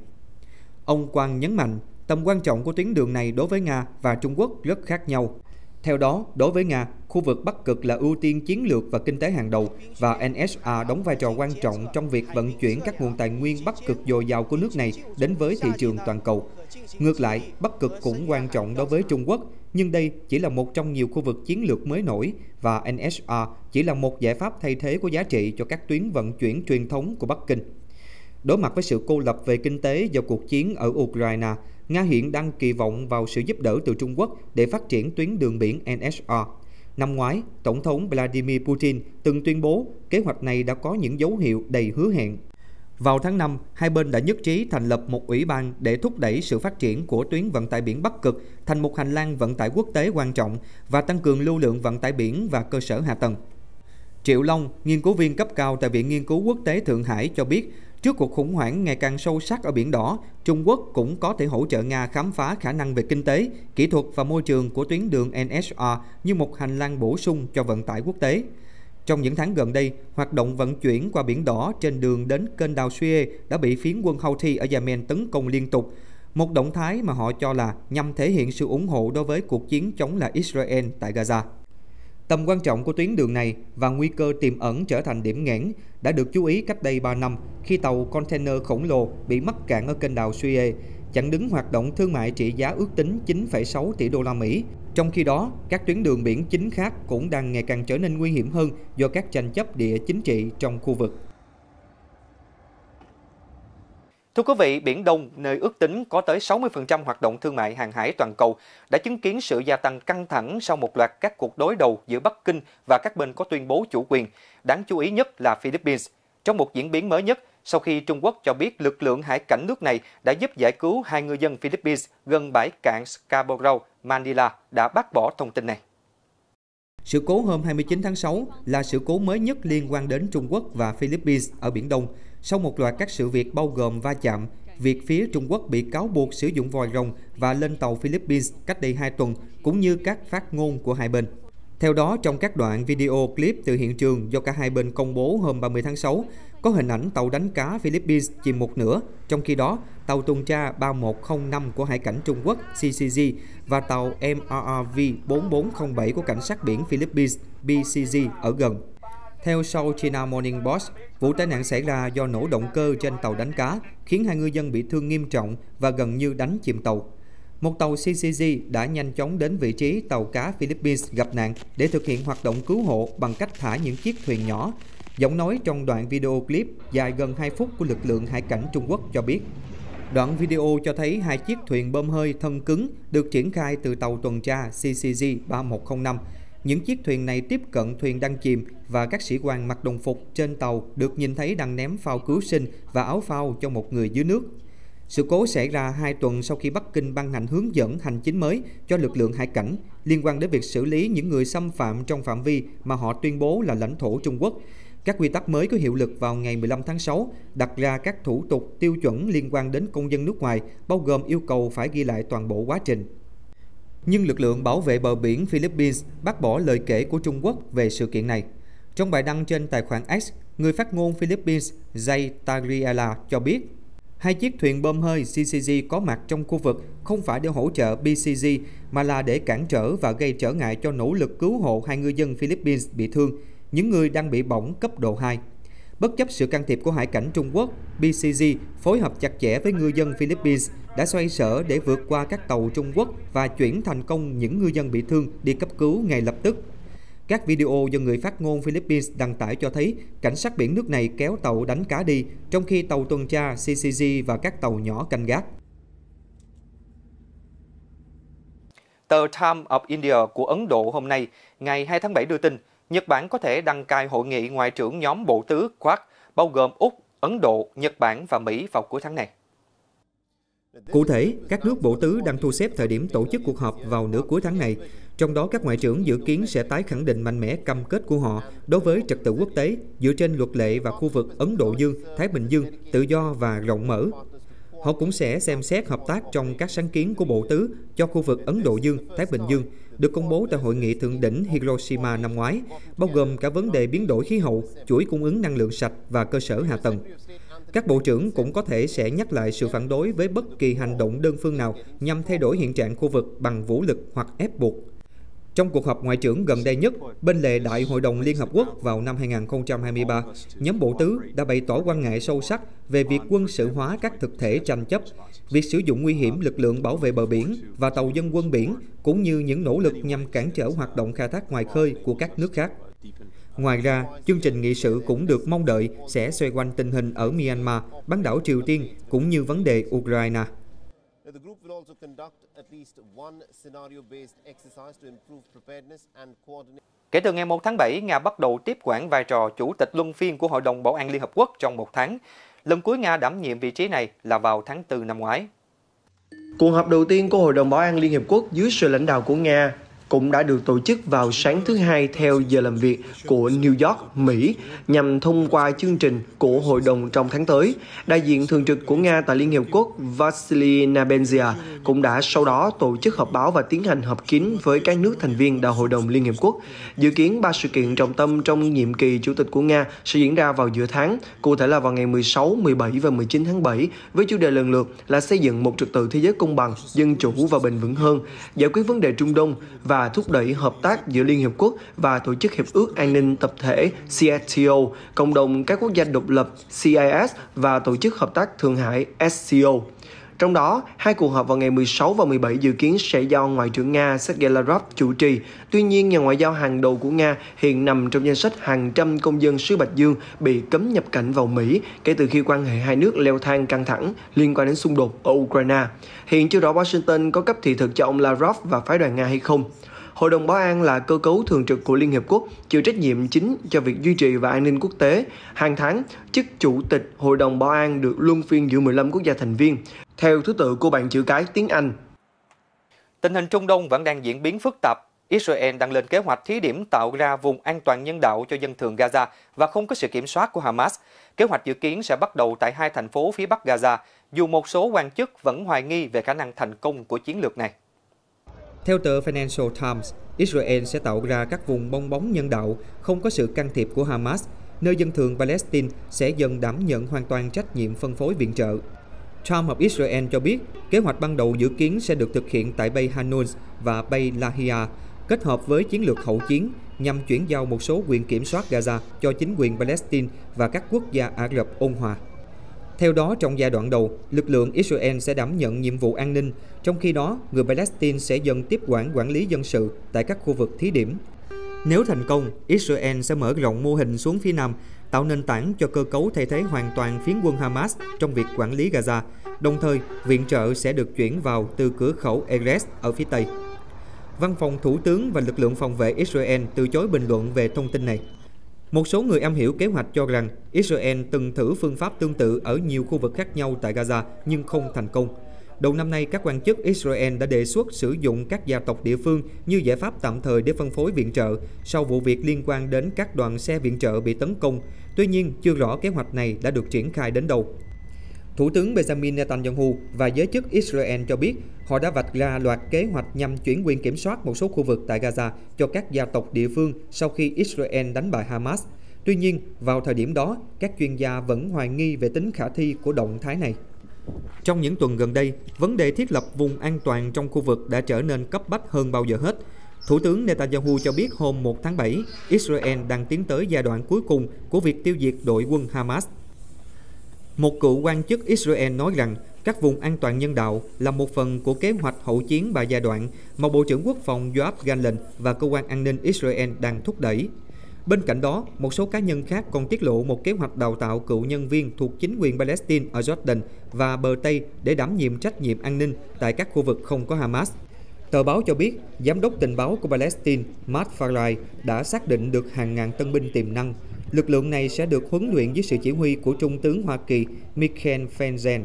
Ông Quang nhấn mạnh tầm quan trọng của tuyến đường này đối với Nga và Trung Quốc rất khác nhau. Theo đó, đối với Nga, khu vực Bắc Cực là ưu tiên chiến lược và kinh tế hàng đầu và N S A đóng vai trò quan trọng trong việc vận chuyển các nguồn tài nguyên Bắc Cực dồi dào của nước này đến với thị trường toàn cầu. Ngược lại, Bắc Cực cũng quan trọng đối với Trung Quốc, nhưng đây chỉ là một trong nhiều khu vực chiến lược mới nổi và N S A chỉ là một giải pháp thay thế có giá trị cho các tuyến vận chuyển truyền thống của Bắc Kinh. Đối mặt với sự cô lập về kinh tế do cuộc chiến ở Ukraine, Nga hiện đang kỳ vọng vào sự giúp đỡ từ Trung Quốc để phát triển tuyến đường biển N S R. Năm ngoái, Tổng thống Vladimir Putin từng tuyên bố kế hoạch này đã có những dấu hiệu đầy hứa hẹn. Vào tháng năm, hai bên đã nhất trí thành lập một ủy ban để thúc đẩy sự phát triển của tuyến vận tải biển Bắc Cực thành một hành lang vận tải quốc tế quan trọng và tăng cường lưu lượng vận tải biển và cơ sở hạ tầng. Triệu Long, nghiên cứu viên cấp cao tại Viện Nghiên cứu Quốc tế Thượng Hải cho biết, trước cuộc khủng hoảng ngày càng sâu sắc ở Biển Đỏ, Trung Quốc cũng có thể hỗ trợ Nga khám phá khả năng về kinh tế, kỹ thuật và môi trường của tuyến đường N S R như một hành lang bổ sung cho vận tải quốc tế. Trong những tháng gần đây, hoạt động vận chuyển qua Biển Đỏ trên đường đến kênh đào Suez đã bị phiến quân Houthi ở Yemen tấn công liên tục, một động thái mà họ cho là nhằm thể hiện sự ủng hộ đối với cuộc chiến chống lại Israel tại Gaza. Tầm quan trọng của tuyến đường này và nguy cơ tiềm ẩn trở thành điểm nghẽn đã được chú ý cách đây ba năm khi tàu container khổng lồ bị mắc cạn ở kênh đào Suez. chặn đứng hoạt động thương mại trị giá ước tính chín phẩy sáu tỷ đô la Mỹ. Trong khi đó, các tuyến đường biển chính khác cũng đang ngày càng trở nên nguy hiểm hơn do các tranh chấp địa chính trị trong khu vực. Thưa quý vị, Biển Đông, nơi ước tính có tới sáu mươi phần trăm hoạt động thương mại hàng hải toàn cầu, đã chứng kiến sự gia tăng căng thẳng sau một loạt các cuộc đối đầu giữa Bắc Kinh và các bên có tuyên bố chủ quyền, đáng chú ý nhất là Philippines. Trong một diễn biến mới nhất, sau khi Trung Quốc cho biết lực lượng hải cảnh nước này đã giúp giải cứu hai ngư dân Philippines gần bãi cạn Scarborough, Manila đã bác bỏ thông tin này. Sự cố hôm hai mươi chín tháng sáu là sự cố mới nhất liên quan đến Trung Quốc và Philippines ở Biển Đông, sau một loạt các sự việc bao gồm va chạm, việc phía Trung Quốc bị cáo buộc sử dụng vòi rồng và lên tàu Philippines cách đây hai tuần, cũng như các phát ngôn của hai bên. Theo đó, trong các đoạn video clip từ hiện trường do cả hai bên công bố hôm ba mươi tháng sáu, có hình ảnh tàu đánh cá Philippines chìm một nửa, trong khi đó tàu tuần tra ba một không năm của Hải cảnh Trung Quốc C C G và tàu M R R V bốn bốn không bảy của Cảnh sát biển Philippines B C G ở gần. Theo South China Morning Post, vụ tai nạn xảy ra do nổ động cơ trên tàu đánh cá, khiến hai ngư dân bị thương nghiêm trọng và gần như đánh chìm tàu. Một tàu C C G đã nhanh chóng đến vị trí tàu cá Philippines gặp nạn để thực hiện hoạt động cứu hộ bằng cách thả những chiếc thuyền nhỏ. Giọng nói trong đoạn video clip dài gần hai phút của lực lượng hải cảnh Trung Quốc cho biết. Đoạn video cho thấy hai chiếc thuyền bơm hơi thân cứng được triển khai từ tàu tuần tra C C G ba một không năm. Những chiếc thuyền này tiếp cận thuyền đang chìm và các sĩ quan mặc đồng phục trên tàu được nhìn thấy đang ném phao cứu sinh và áo phao cho một người dưới nước. Sự cố xảy ra hai tuần sau khi Bắc Kinh ban hành hướng dẫn hành chính mới cho lực lượng hải cảnh liên quan đến việc xử lý những người xâm phạm trong phạm vi mà họ tuyên bố là lãnh thổ Trung Quốc. Các quy tắc mới có hiệu lực vào ngày mười lăm tháng sáu đặt ra các thủ tục tiêu chuẩn liên quan đến công dân nước ngoài, bao gồm yêu cầu phải ghi lại toàn bộ quá trình. Nhưng lực lượng bảo vệ bờ biển Philippines bác bỏ lời kể của Trung Quốc về sự kiện này. Trong bài đăng trên tài khoản X, người phát ngôn Philippines Jay Tariela cho biết, hai chiếc thuyền bơm hơi C C G có mặt trong khu vực không phải để hỗ trợ B C G mà là để cản trở và gây trở ngại cho nỗ lực cứu hộ hai ngư dân Philippines bị thương, những người đang bị bỏng cấp độ hai. Bất chấp sự can thiệp của hải cảnh Trung Quốc, B C G phối hợp chặt chẽ với ngư dân Philippines đã xoay sở để vượt qua các tàu Trung Quốc và chuyển thành công những ngư dân bị thương đi cấp cứu ngay lập tức. Các video do người phát ngôn Philippines đăng tải cho thấy cảnh sát biển nước này kéo tàu đánh cá đi, trong khi tàu tuần tra C C G và các tàu nhỏ canh gác. Tờ Time of India của Ấn Độ hôm nay, ngày hai tháng bảy đưa tin, Nhật Bản có thể đăng cai hội nghị ngoại trưởng nhóm Bộ Tứ Quad, bao gồm Úc, Ấn Độ, Nhật Bản và Mỹ vào cuối tháng này. Cụ thể, các nước Bộ Tứ đang thu xếp thời điểm tổ chức cuộc họp vào nửa cuối tháng này. Trong đó, các ngoại trưởng dự kiến sẽ tái khẳng định mạnh mẽ cam kết của họ đối với trật tự quốc tế dựa trên luật lệ và khu vực Ấn Độ Dương, Thái Bình Dương, tự do và rộng mở. Họ cũng sẽ xem xét hợp tác trong các sáng kiến của Bộ Tứ cho khu vực Ấn Độ Dương, Thái Bình Dương, được công bố tại Hội nghị Thượng đỉnh Hiroshima năm ngoái, bao gồm cả vấn đề biến đổi khí hậu, chuỗi cung ứng năng lượng sạch và cơ sở hạ tầng. Các bộ trưởng cũng có thể sẽ nhắc lại sự phản đối với bất kỳ hành động đơn phương nào nhằm thay đổi hiện trạng khu vực bằng vũ lực hoặc ép buộc. Trong cuộc họp ngoại trưởng gần đây nhất, bên lề Đại hội đồng Liên Hợp Quốc vào năm hai nghìn không trăm hai mươi ba, nhóm Bộ Tứ đã bày tỏ quan ngại sâu sắc về việc quân sự hóa các thực thể tranh chấp, việc sử dụng nguy hiểm lực lượng bảo vệ bờ biển và tàu dân quân biển, cũng như những nỗ lực nhằm cản trở hoạt động khai thác ngoài khơi của các nước khác. Ngoài ra, chương trình nghị sự cũng được mong đợi sẽ xoay quanh tình hình ở Myanmar, bán đảo Triều Tiên cũng như vấn đề Ukraine. The group will also conduct at least one scenario-based exercise to improve preparedness and coordination. Kể từ ngày một tháng bảy, Nga bắt đầu tiếp quản vai trò chủ tịch luân phiên của Hội đồng Bảo an Liên Hợp Quốc trong một tháng. Lần cuối Nga đảm nhiệm vị trí này là vào tháng tư năm ngoái. Cuộc họp đầu tiên của Hội đồng Bảo an Liên Hiệp Quốc dưới sự lãnh đạo của Nga cũng đã được tổ chức vào sáng thứ Hai theo giờ làm việc của New York, Mỹ, nhằm thông qua chương trình của Hội đồng trong tháng tới. Đại diện thường trực của Nga tại Liên Hiệp Quốc Vasily Nebenzia cũng đã sau đó tổ chức họp báo và tiến hành họp kín với các nước thành viên Đại hội đồng Liên Hiệp Quốc. Dự kiến ba sự kiện trọng tâm trong nhiệm kỳ chủ tịch của Nga sẽ diễn ra vào giữa tháng, cụ thể là vào ngày mười sáu, mười bảy và mười chín tháng bảy, với chủ đề lần lượt là xây dựng một trật tự thế giới công bằng, dân chủ và bền vững hơn, giải quyết vấn đề Trung Đông và và thúc đẩy hợp tác giữa Liên Hiệp Quốc và Tổ chức Hiệp ước An ninh Tập thể C S T O, cộng đồng các quốc gia độc lập C I S và Tổ chức Hợp tác Thượng Hải S C O. Trong đó, hai cuộc họp vào ngày mười sáu và mười bảy dự kiến sẽ do Ngoại trưởng Nga Sergei Lavrov chủ trì. Tuy nhiên, nhà ngoại giao hàng đầu của Nga hiện nằm trong danh sách hàng trăm công dân xứ Bạch Dương bị cấm nhập cảnh vào Mỹ kể từ khi quan hệ hai nước leo thang căng thẳng liên quan đến xung đột ở Ukraine. Hiện chưa rõ Washington có cấp thị thực cho ông Lavrov và phái đoàn Nga hay không. Hội đồng Bảo an là cơ cấu thường trực của Liên Hiệp Quốc, chịu trách nhiệm chính cho việc duy trì và an ninh quốc tế. Hàng tháng, chức Chủ tịch Hội đồng Bảo an được luân phiên giữa mười lăm quốc gia thành viên, theo thứ tự của bảng chữ cái tiếng Anh. Tình hình Trung Đông vẫn đang diễn biến phức tạp. Israel đang lên kế hoạch thí điểm tạo ra vùng an toàn nhân đạo cho dân thường Gaza và không có sự kiểm soát của Hamas. Kế hoạch dự kiến sẽ bắt đầu tại hai thành phố phía Bắc Gaza, dù một số quan chức vẫn hoài nghi về khả năng thành công của chiến lược này. Theo tờ Financial Times, Israel sẽ tạo ra các vùng bong bóng nhân đạo, không có sự can thiệp của Hamas, nơi dân thường Palestine sẽ dần đảm nhận hoàn toàn trách nhiệm phân phối viện trợ. Time of Israel cho biết, kế hoạch ban đầu dự kiến sẽ được thực hiện tại Bay Hanun và Bay Lahia, kết hợp với chiến lược hậu chiến nhằm chuyển giao một số quyền kiểm soát Gaza cho chính quyền Palestine và các quốc gia Ả Rập ôn hòa. Theo đó, trong giai đoạn đầu, lực lượng Israel sẽ đảm nhận nhiệm vụ an ninh, trong khi đó người Palestine sẽ dần tiếp quản quản lý dân sự tại các khu vực thí điểm. Nếu thành công, Israel sẽ mở rộng mô hình xuống phía Nam, tạo nền tảng cho cơ cấu thay thế hoàn toàn phiến quân Hamas trong việc quản lý Gaza, đồng thời viện trợ sẽ được chuyển vào từ cửa khẩu Erez ở phía Tây. Văn phòng Thủ tướng và lực lượng phòng vệ Israel từ chối bình luận về thông tin này. Một số người am hiểu kế hoạch cho rằng Israel từng thử phương pháp tương tự ở nhiều khu vực khác nhau tại Gaza nhưng không thành công. Đầu năm nay, các quan chức Israel đã đề xuất sử dụng các gia tộc địa phương như giải pháp tạm thời để phân phối viện trợ sau vụ việc liên quan đến các đoàn xe viện trợ bị tấn công. Tuy nhiên, chưa rõ kế hoạch này đã được triển khai đến đâu. Thủ tướng Benjamin Netanyahu và giới chức Israel cho biết họ đã vạch ra loạt kế hoạch nhằm chuyển quyền kiểm soát một số khu vực tại Gaza cho các gia tộc địa phương sau khi Israel đánh bại Hamas. Tuy nhiên, vào thời điểm đó, các chuyên gia vẫn hoài nghi về tính khả thi của động thái này. Trong những tuần gần đây, vấn đề thiết lập vùng an toàn trong khu vực đã trở nên cấp bách hơn bao giờ hết. Thủ tướng Netanyahu cho biết hôm một tháng bảy, Israel đang tiến tới giai đoạn cuối cùng của việc tiêu diệt đội quân Hamas. Một cựu quan chức Israel nói rằng các vùng an toàn nhân đạo là một phần của kế hoạch hậu chiến ba giai đoạn mà Bộ trưởng Quốc phòng Yoav Gallant và Cơ quan An ninh Israel đang thúc đẩy. Bên cạnh đó, một số cá nhân khác còn tiết lộ một kế hoạch đào tạo cựu nhân viên thuộc chính quyền Palestine ở Jordan và bờ Tây để đảm nhiệm trách nhiệm an ninh tại các khu vực không có Hamas. Tờ báo cho biết, Giám đốc tình báo của Palestine Matt Farray đã xác định được hàng ngàn tân binh tiềm năng. Lực lượng này sẽ được huấn luyện dưới sự chỉ huy của Trung tướng Hoa Kỳ Michael Fenzen.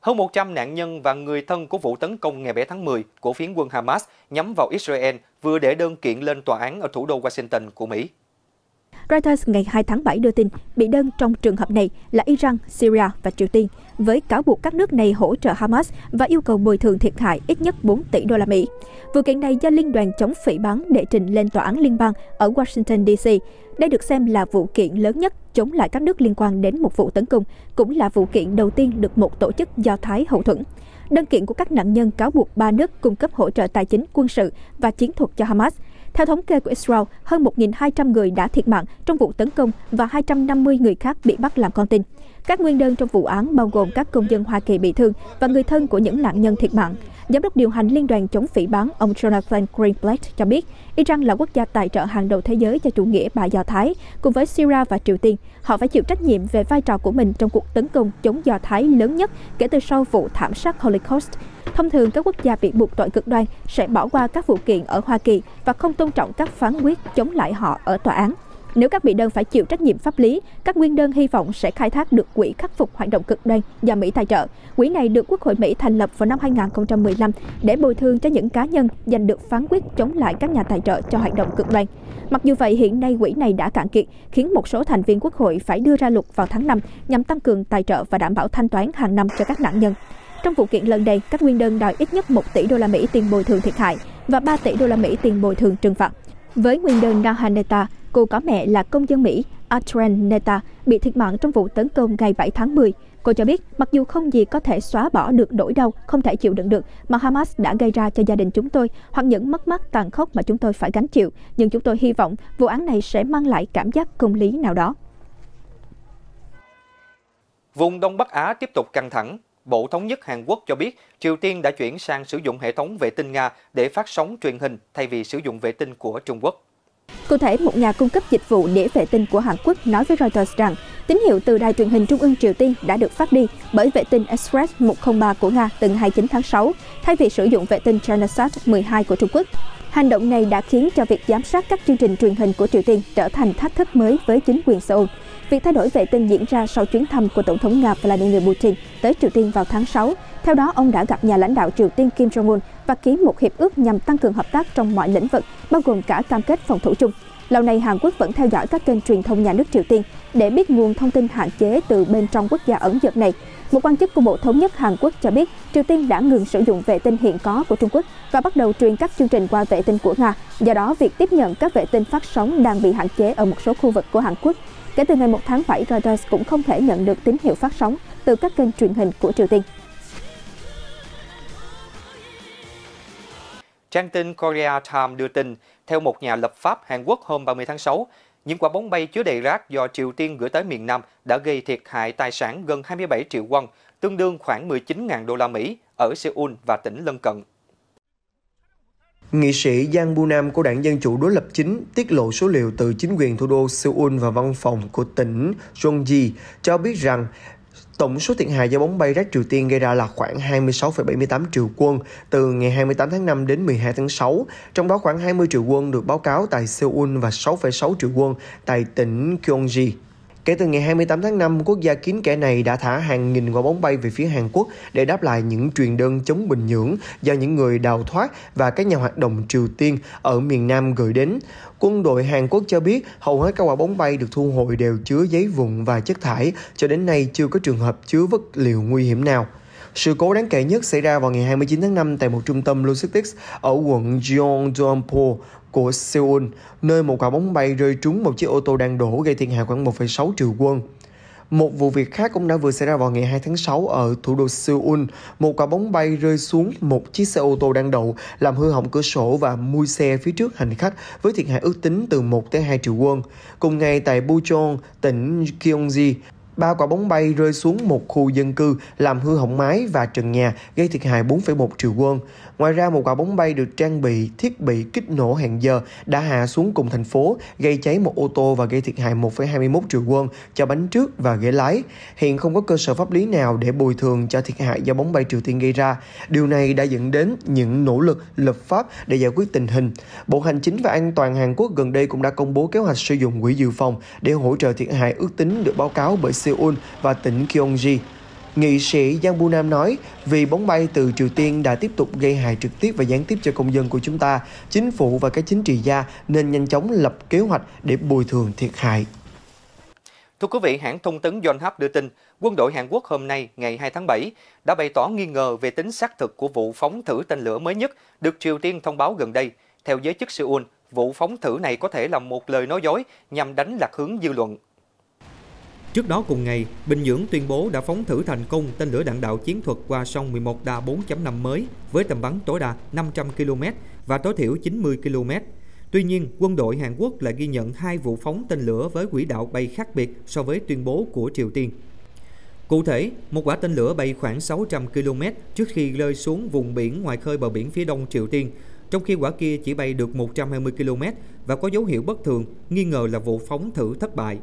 Hơn một trăm nạn nhân và người thân của vụ tấn công ngày bảy tháng mười của phiến quân Hamas nhắm vào Israel vừa để đơn kiện lên tòa án ở thủ đô Washington của Mỹ. Reuters ngày hai tháng bảy đưa tin bị đơn trong trường hợp này là Iran, Syria và Triều Tiên, với cáo buộc các nước này hỗ trợ Hamas và yêu cầu bồi thường thiệt hại ít nhất bốn tỷ đô la Mỹ. Vụ kiện này do Liên đoàn chống phỉ báng đệ trình lên Tòa án Liên bang ở Washington đê xê. Đây được xem là vụ kiện lớn nhất chống lại các nước liên quan đến một vụ tấn công, cũng là vụ kiện đầu tiên được một tổ chức Do Thái hậu thuẫn. Đơn kiện của các nạn nhân cáo buộc ba nước cung cấp hỗ trợ tài chính, quân sự và chiến thuật cho Hamas. Theo thống kê của Israel, hơn một nghìn hai trăm người đã thiệt mạng trong vụ tấn công và hai trăm năm mươi người khác bị bắt làm con tin. Các nguyên đơn trong vụ án bao gồm các công dân Hoa Kỳ bị thương và người thân của những nạn nhân thiệt mạng. Giám đốc điều hành Liên đoàn chống phỉ báng ông Jonathan Greenblatt cho biết, Iran là quốc gia tài trợ hàng đầu thế giới cho chủ nghĩa bà Do Thái, cùng với Syria và Triều Tiên. Họ phải chịu trách nhiệm về vai trò của mình trong cuộc tấn công chống Do Thái lớn nhất kể từ sau vụ thảm sát Holocaust. Thông thường, các quốc gia bị buộc tội cực đoan sẽ bỏ qua các vụ kiện ở Hoa Kỳ và không tôn trọng các phán quyết chống lại họ ở tòa án. Nếu các bị đơn phải chịu trách nhiệm pháp lý, các nguyên đơn hy vọng sẽ khai thác được quỹ khắc phục hoạt động cực đoan do Mỹ tài trợ. Quỹ này được Quốc hội Mỹ thành lập vào năm hai nghìn không trăm mười lăm để bồi thường cho những cá nhân giành được phán quyết chống lại các nhà tài trợ cho hoạt động cực đoan. Mặc dù vậy, hiện nay quỹ này đã cạn kiệt, khiến một số thành viên Quốc hội phải đưa ra luật vào tháng năm nhằm tăng cường tài trợ và đảm bảo thanh toán hàng năm cho các nạn nhân. Trong vụ kiện lần này, các nguyên đơn đòi ít nhất một tỷ đô la Mỹ tiền bồi thường thiệt hại và ba tỷ đô la Mỹ tiền bồi thường trừng phạt. Với nguyên đơn Nahaneta, cô có mẹ là công dân Mỹ, Adrian Neta, bị thiệt mạng trong vụ tấn công ngày bảy tháng mười. Cô cho biết, mặc dù không gì có thể xóa bỏ được nỗi đau không thể chịu đựng được mà Hamas đã gây ra cho gia đình chúng tôi hoặc những mất mát tàn khốc mà chúng tôi phải gánh chịu, nhưng chúng tôi hy vọng vụ án này sẽ mang lại cảm giác công lý nào đó. Vùng Đông Bắc Á tiếp tục căng thẳng. Bộ Thống nhất Hàn Quốc cho biết Triều Tiên đã chuyển sang sử dụng hệ thống vệ tinh Nga để phát sóng truyền hình thay vì sử dụng vệ tinh của Trung Quốc. Cụ thể, một nhà cung cấp dịch vụ đĩa vệ tinh của Hàn Quốc nói với Reuters rằng tín hiệu từ đài truyền hình Trung ương Triều Tiên đã được phát đi bởi vệ tinh Express một không ba của Nga từ hai mươi chín tháng sáu, thay vì sử dụng vệ tinh Chinasat mười hai của Trung Quốc. Hành động này đã khiến cho việc giám sát các chương trình truyền hình của Triều Tiên trở thành thách thức mới với chính quyền Seoul. Việc thay đổi vệ tinh diễn ra sau chuyến thăm của Tổng thống Nga Vladimir Putin tới Triều Tiên vào tháng sáu. Theo đó, ông đã gặp nhà lãnh đạo Triều Tiên Kim Jong-un và ký một hiệp ước nhằm tăng cường hợp tác trong mọi lĩnh vực, bao gồm cả cam kết phòng thủ chung. Lâu nay, Hàn Quốc vẫn theo dõi các kênh truyền thông nhà nước Triều Tiên để biết nguồn thông tin hạn chế từ bên trong quốc gia ẩn dật này. Một quan chức của Bộ Thống nhất Hàn Quốc cho biết Triều Tiên đã ngừng sử dụng vệ tinh hiện có của Trung Quốc và bắt đầu truyền các chương trình qua vệ tinh của Nga. Do đó, việc tiếp nhận các vệ tinh phát sóng đang bị hạn chế ở một số khu vực của Hàn Quốc. Kể từ ngày một tháng bảy, Reuters cũng không thể nhận được tín hiệu phát sóng từ các kênh truyền hình của Triều Tiên. Trang tin Korea Times đưa tin, theo một nhà lập pháp Hàn Quốc hôm ba mươi tháng sáu, những quả bóng bay chứa đầy rác do Triều Tiên gửi tới miền Nam đã gây thiệt hại tài sản gần hai mươi bảy triệu won, tương đương khoảng mười chín nghìn đô la Mỹ ở Seoul và tỉnh lân cận. Nghị sĩ Giang Bu-nam của đảng Dân Chủ đối lập chính tiết lộ số liệu từ chính quyền thủ đô Seoul và văn phòng của tỉnh Gyeonggi cho biết rằng tổng số thiệt hại do bóng bay rác Triều Tiên gây ra là khoảng hai mươi sáu phẩy bảy mươi tám triệu won từ ngày hai mươi tám tháng năm đến mười hai tháng sáu, trong đó khoảng hai mươi triệu won được báo cáo tại Seoul và sáu phẩy sáu triệu won tại tỉnh Gyeonggi. Kể từ ngày hai mươi tám tháng năm, quốc gia kín kẻ này đã thả hàng nghìn quả bóng bay về phía Hàn Quốc để đáp lại những truyền đơn chống Bình Nhưỡng do những người đào thoát và các nhà hoạt động Triều Tiên ở miền Nam gửi đến. Quân đội Hàn Quốc cho biết hầu hết các quả bóng bay được thu hồi đều chứa giấy vụn và chất thải, cho đến nay chưa có trường hợp chứa vật liệu nguy hiểm nào. Sự cố đáng kể nhất xảy ra vào ngày hai mươi chín tháng năm tại một trung tâm logistics ở quận Jeondeungpo của Seoul, nơi một quả bóng bay rơi trúng một chiếc ô tô đang đổ gây thiệt hại khoảng một phẩy sáu triệu won. Một vụ việc khác cũng đã vừa xảy ra vào ngày hai tháng sáu ở thủ đô Seoul. Một quả bóng bay rơi xuống một chiếc xe ô tô đang đậu, làm hư hỏng cửa sổ và mui xe phía trước hành khách với thiệt hại ước tính từ một tới hai triệu won. Cùng ngày tại Bucheon, tỉnh Gyeonggi, ba quả bóng bay rơi xuống một khu dân cư, làm hư hỏng mái và trần nhà, gây thiệt hại bốn phẩy một triệu won. Ngoài ra, một quả bóng bay được trang bị thiết bị kích nổ hẹn giờ đã hạ xuống cùng thành phố, gây cháy một ô tô và gây thiệt hại một phẩy hai mươi mốt triệu won cho bánh trước và ghế lái. Hiện không có cơ sở pháp lý nào để bồi thường cho thiệt hại do bóng bay Triều Tiên gây ra. Điều này đã dẫn đến những nỗ lực lập pháp để giải quyết tình hình. Bộ Hành chính và An toàn Hàn Quốc gần đây cũng đã công bố kế hoạch sử dụng quỹ dự phòng để hỗ trợ thiệt hại ước tính được báo cáo bởi Seoul và tỉnh Gyeonggi. Nghị sĩ Giang Bu-nam nói, vì bóng bay từ Triều Tiên đã tiếp tục gây hại trực tiếp và gián tiếp cho công dân của chúng ta, chính phủ và các chính trị gia nên nhanh chóng lập kế hoạch để bồi thường thiệt hại. Thưa quý vị, hãng thông tấn Yonhap đưa tin, quân đội Hàn Quốc hôm nay, ngày hai tháng bảy, đã bày tỏ nghi ngờ về tính xác thực của vụ phóng thử tên lửa mới nhất được Triều Tiên thông báo gần đây. Theo giới chức Seoul, vụ phóng thử này có thể là một lời nói dối nhằm đánh lạc hướng dư luận. Trước đó cùng ngày, Bình Nhưỡng tuyên bố đã phóng thử thành công tên lửa đạn đạo chiến thuật qua sông mười một đa bốn chấm năm mới với tầm bắn tối đa năm trăm ki lô mét và tối thiểu chín mươi ki lô mét. Tuy nhiên, quân đội Hàn Quốc lại ghi nhận hai vụ phóng tên lửa với quỹ đạo bay khác biệt so với tuyên bố của Triều Tiên. Cụ thể, một quả tên lửa bay khoảng sáu trăm ki lô mét trước khi rơi xuống vùng biển ngoài khơi bờ biển phía đông Triều Tiên, trong khi quả kia chỉ bay được một trăm hai mươi ki lô mét và có dấu hiệu bất thường, nghi ngờ là vụ phóng thử thất bại.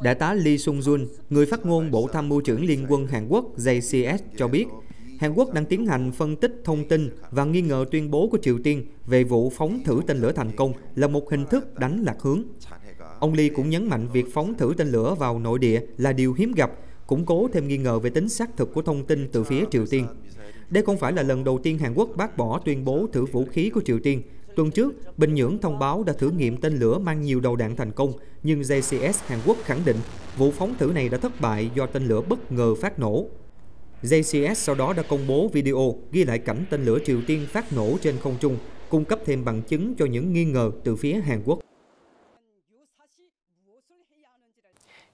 Đại tá Lee Sung-jun, người phát ngôn Bộ Tham mưu trưởng Liên quân Hàn Quốc J C S cho biết, Hàn Quốc đang tiến hành phân tích thông tin và nghi ngờ tuyên bố của Triều Tiên về vụ phóng thử tên lửa thành công là một hình thức đánh lạc hướng. Ông Lee cũng nhấn mạnh việc phóng thử tên lửa vào nội địa là điều hiếm gặp, củng cố thêm nghi ngờ về tính xác thực của thông tin từ phía Triều Tiên. Đây không phải là lần đầu tiên Hàn Quốc bác bỏ tuyên bố thử vũ khí của Triều Tiên. Tuần trước, Bình Nhưỡng thông báo đã thử nghiệm tên lửa mang nhiều đầu đạn thành công, nhưng J C S Hàn Quốc khẳng định vụ phóng thử này đã thất bại do tên lửa bất ngờ phát nổ. J C S sau đó đã công bố video ghi lại cảnh tên lửa Triều Tiên phát nổ trên không trung, cung cấp thêm bằng chứng cho những nghi ngờ từ phía Hàn Quốc.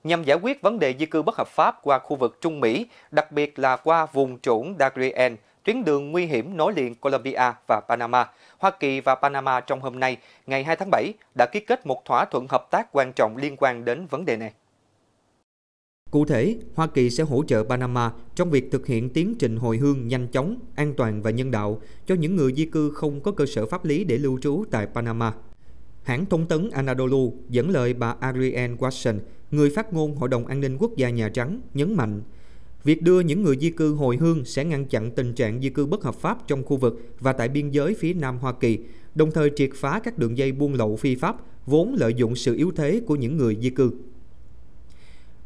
Nhằm giải quyết vấn đề di cư bất hợp pháp qua khu vực Trung Mỹ, đặc biệt là qua vùng trũng Darien, tuyến đường nguy hiểm nối liền Colombia và Panama, Hoa Kỳ và Panama trong hôm nay, ngày hai tháng bảy, đã ký kết một thỏa thuận hợp tác quan trọng liên quan đến vấn đề này. Cụ thể, Hoa Kỳ sẽ hỗ trợ Panama trong việc thực hiện tiến trình hồi hương nhanh chóng, an toàn và nhân đạo cho những người di cư không có cơ sở pháp lý để lưu trú tại Panama. Hãng thông tấn Anadolu dẫn lời bà Ariane Watson, người phát ngôn Hội đồng An ninh Quốc gia Nhà Trắng, nhấn mạnh việc đưa những người di cư hồi hương sẽ ngăn chặn tình trạng di cư bất hợp pháp trong khu vực và tại biên giới phía Nam Hoa Kỳ, đồng thời triệt phá các đường dây buôn lậu phi pháp vốn lợi dụng sự yếu thế của những người di cư.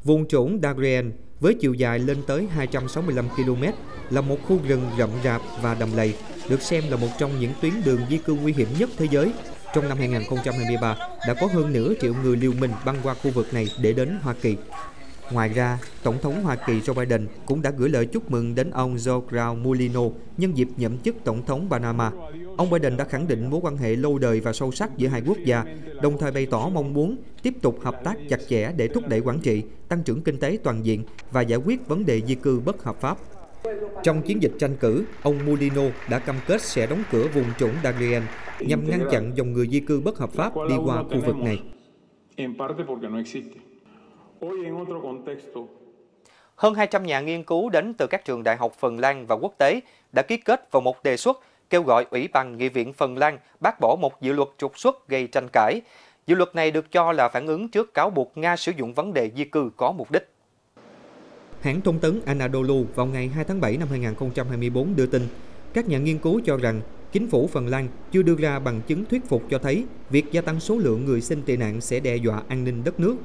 Vùng trũng Darien với chiều dài lên tới hai trăm sáu mươi lăm ki lô mét là một khu rừng rậm rạp và đầm lầy, được xem là một trong những tuyến đường di cư nguy hiểm nhất thế giới. Trong năm hai không hai ba, đã có hơn nửa triệu người liều mình băng qua khu vực này để đến Hoa Kỳ. Ngoài ra, Tổng thống Hoa Kỳ Joe Biden cũng đã gửi lời chúc mừng đến ông João Mulino nhân dịp nhậm chức Tổng thống Panama. Ông Biden đã khẳng định mối quan hệ lâu đời và sâu sắc giữa hai quốc gia, đồng thời bày tỏ mong muốn tiếp tục hợp tác chặt chẽ để thúc đẩy quản trị, tăng trưởng kinh tế toàn diện và giải quyết vấn đề di cư bất hợp pháp. Trong chiến dịch tranh cử, ông Mulino đã cam kết sẽ đóng cửa vùng trũng Darien nhằm ngăn chặn dòng người di cư bất hợp pháp đi qua khu vực này. Hơn hai trăm nhà nghiên cứu đến từ các trường đại học Phần Lan và quốc tế đã ký kết vào một đề xuất kêu gọi Ủy ban Nghị viện Phần Lan bác bỏ một dự luật trục xuất gây tranh cãi. Dự luật này được cho là phản ứng trước cáo buộc Nga sử dụng vấn đề di cư có mục đích. Hãng thông tấn Anadolu vào ngày hai tháng bảy năm hai nghìn không trăm hai mươi bốn đưa tin, các nhà nghiên cứu cho rằng chính phủ Phần Lan chưa đưa ra bằng chứng thuyết phục cho thấy việc gia tăng số lượng người xin tị nạn sẽ đe dọa an ninh đất nước.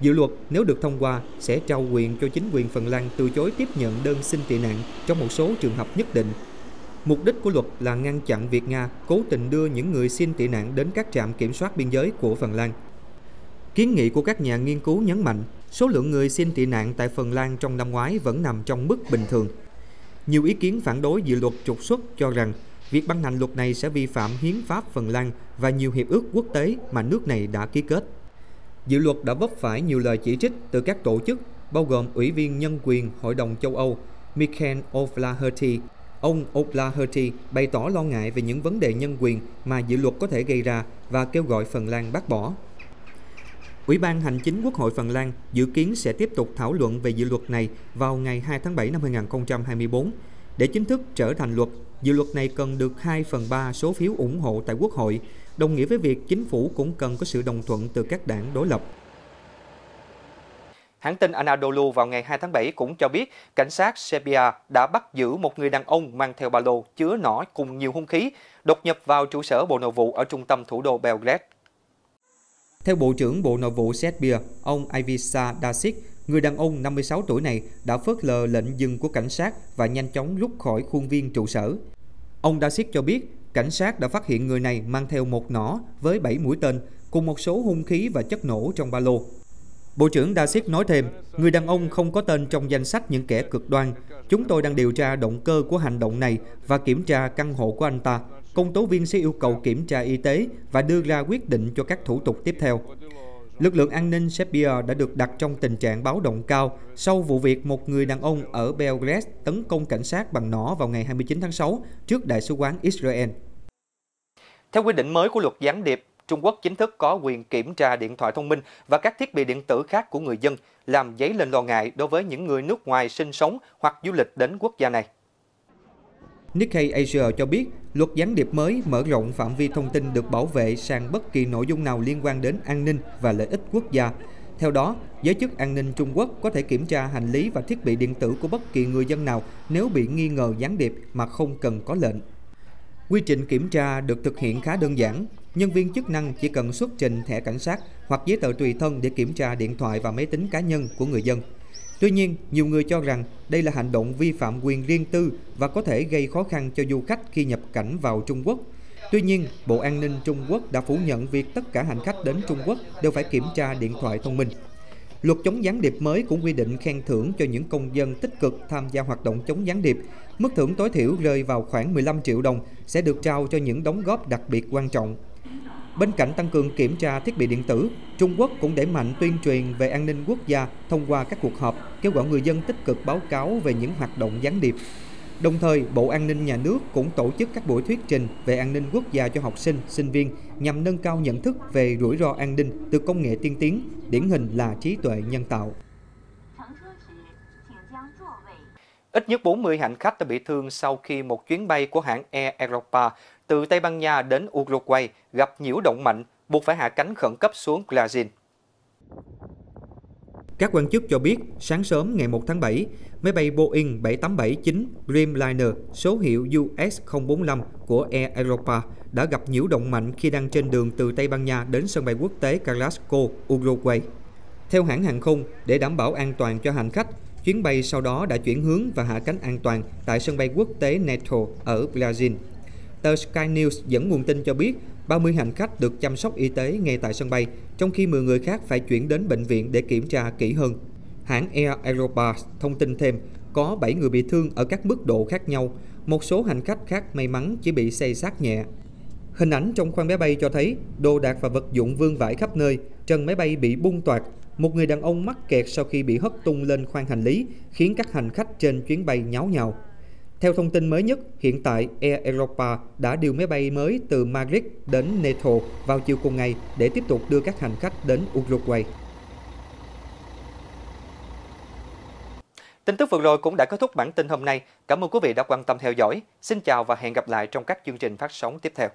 Dự luật nếu được thông qua sẽ trao quyền cho chính quyền Phần Lan từ chối tiếp nhận đơn xin tị nạn trong một số trường hợp nhất định. Mục đích của luật là ngăn chặn việc Nga cố tình đưa những người xin tị nạn đến các trạm kiểm soát biên giới của Phần Lan. Kiến nghị của các nhà nghiên cứu nhấn mạnh số lượng người xin tị nạn tại Phần Lan trong năm ngoái vẫn nằm trong mức bình thường. Nhiều ý kiến phản đối dự luật trục xuất cho rằng việc ban hành luật này sẽ vi phạm hiến pháp Phần Lan và nhiều hiệp ước quốc tế mà nước này đã ký kết. Dự luật đã vấp phải nhiều lời chỉ trích từ các tổ chức, bao gồm Ủy viên Nhân quyền Hội đồng châu Âu Michael O'Flaherty. Ông O'Flaherty bày tỏ lo ngại về những vấn đề nhân quyền mà dự luật có thể gây ra và kêu gọi Phần Lan bác bỏ. Ủy ban Hành chính Quốc hội Phần Lan dự kiến sẽ tiếp tục thảo luận về dự luật này vào ngày hai tháng bảy năm hai nghìn không trăm hai mươi bốn. Để chính thức trở thành luật, dự luật này cần được hai phần ba số phiếu ủng hộ tại Quốc hội, đồng nghĩa với việc chính phủ cũng cần có sự đồng thuận từ các đảng đối lập. Hãng tin Anadolu vào ngày hai tháng bảy cũng cho biết cảnh sát Serbia đã bắt giữ một người đàn ông mang theo ba lô chứa nỏ cùng nhiều hung khí, đột nhập vào trụ sở Bộ Nội vụ ở trung tâm thủ đô Belgrade. Theo Bộ trưởng Bộ Nội vụ Serbia, ông Ivica Dasic, người đàn ông năm mươi sáu tuổi này đã phớt lờ lệnh dừng của cảnh sát và nhanh chóng rút khỏi khuôn viên trụ sở. Ông Dasic cho biết, cảnh sát đã phát hiện người này mang theo một nỏ với bảy mũi tên cùng một số hung khí và chất nổ trong ba lô. Bộ trưởng Dasic nói thêm, người đàn ông không có tên trong danh sách những kẻ cực đoan. Chúng tôi đang điều tra động cơ của hành động này và kiểm tra căn hộ của anh ta. Công tố viên sẽ yêu cầu kiểm tra y tế và đưa ra quyết định cho các thủ tục tiếp theo. Lực lượng an ninh Serbia đã được đặt trong tình trạng báo động cao sau vụ việc một người đàn ông ở Belgrade tấn công cảnh sát bằng nỏ vào ngày hai mươi chín tháng sáu trước Đại sứ quán Israel. Theo quy định mới của luật gián điệp, Trung Quốc chính thức có quyền kiểm tra điện thoại thông minh và các thiết bị điện tử khác của người dân, làm dấy lên lo ngại đối với những người nước ngoài sinh sống hoặc du lịch đến quốc gia này. Nikkei Asia cho biết, luật gián điệp mới mở rộng phạm vi thông tin được bảo vệ sang bất kỳ nội dung nào liên quan đến an ninh và lợi ích quốc gia. Theo đó, giới chức an ninh Trung Quốc có thể kiểm tra hành lý và thiết bị điện tử của bất kỳ người dân nào nếu bị nghi ngờ gián điệp mà không cần có lệnh. Quy trình kiểm tra được thực hiện khá đơn giản. Nhân viên chức năng chỉ cần xuất trình thẻ cảnh sát hoặc giấy tờ tùy thân để kiểm tra điện thoại và máy tính cá nhân của người dân. Tuy nhiên, nhiều người cho rằng đây là hành động vi phạm quyền riêng tư và có thể gây khó khăn cho du khách khi nhập cảnh vào Trung Quốc. Tuy nhiên, Bộ An ninh Trung Quốc đã phủ nhận việc tất cả hành khách đến Trung Quốc đều phải kiểm tra điện thoại thông minh. Luật chống gián điệp mới cũng quy định khen thưởng cho những công dân tích cực tham gia hoạt động chống gián điệp. Mức thưởng tối thiểu rơi vào khoảng mười lăm triệu đồng sẽ được trao cho những đóng góp đặc biệt quan trọng. Bên cạnh tăng cường kiểm tra thiết bị điện tử, Trung Quốc cũng đẩy mạnh tuyên truyền về an ninh quốc gia thông qua các cuộc họp, kêu gọi người dân tích cực báo cáo về những hoạt động gián điệp. Đồng thời, Bộ An ninh Nhà nước cũng tổ chức các buổi thuyết trình về an ninh quốc gia cho học sinh, sinh viên nhằm nâng cao nhận thức về rủi ro an ninh từ công nghệ tiên tiến, điển hình là trí tuệ nhân tạo. Ít nhất bốn mươi hành khách đã bị thương sau khi một chuyến bay của hãng Air Europa từ Tây Ban Nha đến Uruguay gặp nhiễu động mạnh, buộc phải hạ cánh khẩn cấp xuống Brazil. Các quan chức cho biết, sáng sớm ngày một tháng bảy, máy bay Boeing bảy tám bảy chín Dreamliner số hiệu U S không bốn lăm của Air Europa đã gặp nhiễu động mạnh khi đang trên đường từ Tây Ban Nha đến sân bay quốc tế Carrasco, Uruguay. Theo hãng hàng không, để đảm bảo an toàn cho hành khách, chuyến bay sau đó đã chuyển hướng và hạ cánh an toàn tại sân bay quốc tế Neto ở Brazil. Tờ Sky News dẫn nguồn tin cho biết, ba mươi hành khách được chăm sóc y tế ngay tại sân bay, trong khi mười người khác phải chuyển đến bệnh viện để kiểm tra kỹ hơn. Hãng Air Europa thông tin thêm, có bảy người bị thương ở các mức độ khác nhau, một số hành khách khác may mắn chỉ bị xây xát nhẹ. Hình ảnh trong khoang máy bay cho thấy đồ đạc và vật dụng vương vãi khắp nơi, trần máy bay bị bung toạc, một người đàn ông mắc kẹt sau khi bị hất tung lên khoang hành lý, khiến các hành khách trên chuyến bay nháo nhào. Theo thông tin mới nhất, hiện tại Air Europa đã điều máy bay mới từ Madrid đến Neto vào chiều cùng ngày để tiếp tục đưa các hành khách đến Uruguay. Tin tức vừa rồi cũng đã kết thúc bản tin hôm nay. Cảm ơn quý vị đã quan tâm theo dõi. Xin chào và hẹn gặp lại trong các chương trình phát sóng tiếp theo.